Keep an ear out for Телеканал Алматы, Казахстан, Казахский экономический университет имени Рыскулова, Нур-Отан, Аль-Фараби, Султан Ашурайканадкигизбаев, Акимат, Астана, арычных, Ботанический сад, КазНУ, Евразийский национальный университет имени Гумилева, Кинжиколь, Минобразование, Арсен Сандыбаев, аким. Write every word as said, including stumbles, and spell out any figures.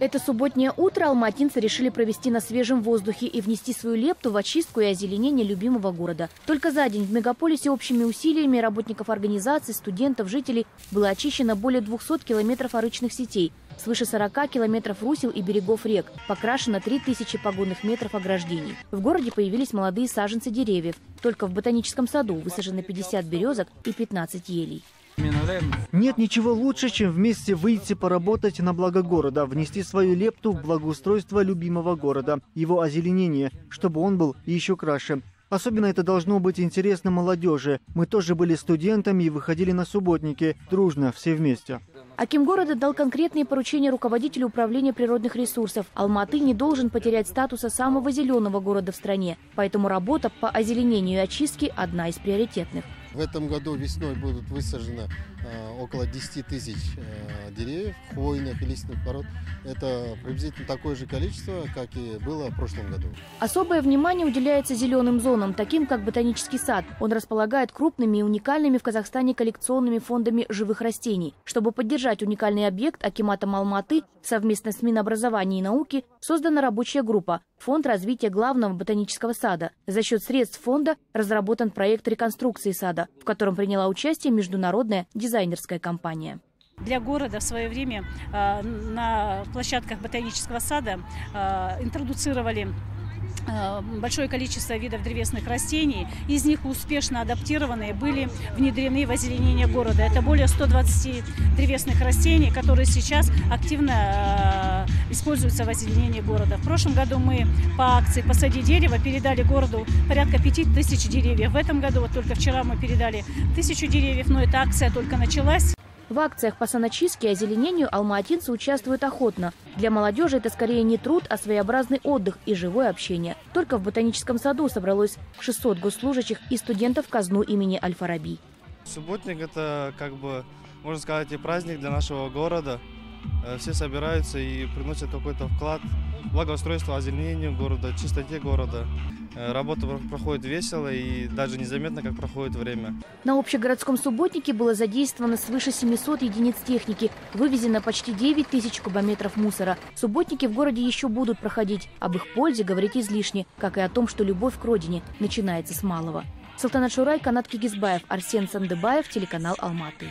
Это субботнее утро алматинцы решили провести на свежем воздухе и внести свою лепту в очистку и озеленение любимого города. Только за день в мегаполисе общими усилиями работников организаций, студентов, жителей было очищено более двухсот километров арычных сетей, свыше сорока километров русел и берегов рек, покрашено три тысячи погонных метров ограждений. В городе появились молодые саженцы деревьев. Только в Ботаническом саду высажено пятьдесят березок и пятнадцать елей. Нет ничего лучше, чем вместе выйти поработать на благо города, внести свою лепту в благоустройство любимого города, его озеленение, чтобы он был еще краше. Особенно это должно быть интересно молодежи. Мы тоже были студентами и выходили на субботники, дружно, все вместе. Аким города дал конкретные поручения руководителю управления природных ресурсов. Алматы не должен потерять статуса самого зеленого города в стране. Поэтому работа по озеленению и очистке одна из приоритетных. В этом году весной будут высажено э, около десяти тысяч э, деревьев, хвойных и листных пород. Это приблизительно такое же количество, как и было в прошлом году. Особое внимание уделяется зеленым зонам, таким как Ботанический сад. Он располагает крупными и уникальными в Казахстане коллекционными фондами живых растений. Чтобы поддержать уникальный объект, Акиматом Алматы совместно с Минобразования и науки создана рабочая группа «Фонд развития главного ботанического сада». За счет средств фонда разработан проект реконструкции сада, в котором приняла участие международная дизайнерская компания. Для города в свое время э, на площадках Ботанического сада э, интродуцировали э, большое количество видов древесных растений. Из них успешно адаптированные были внедрены в озеленение города. Это более ста двадцати древесных растений, которые сейчас активно э, используются в озеленении города. В прошлом году мы по акции «Посади дерево» передали городу порядка пяти тысяч деревьев. В этом году, вот только вчера, мы передали тысячу деревьев, но эта акция только началась. В акциях по саночистке и озеленению алматинцы участвуют охотно. Для молодежи это скорее не труд, а своеобразный отдых и живое общение. Только в Ботаническом саду собралось шестьсот госслужащих и студентов КазНУ имени Аль-Фараби. Субботник – это, как бы, можно сказать, и праздник для нашего города. Все собираются и приносят какой-то вклад в благоустройство, озеленению города, чистоте города. Работа проходит весело и даже незаметно, как проходит время. На общегородском субботнике было задействовано свыше семисот единиц техники. Вывезено почти девять тысяч кубометров мусора. Субботники в городе еще будут проходить. Об их пользе говорить излишне, как и о том, что любовь к родине начинается с малого. Султан Ашурайканадкигизбаев, Арсен Сандыбаев, телеканал Алматы.